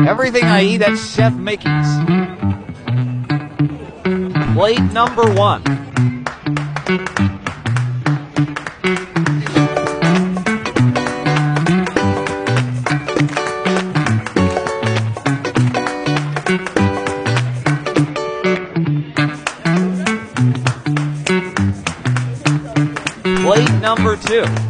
Everything I eat at Chef Mickey's. Plate number one. Plate number two.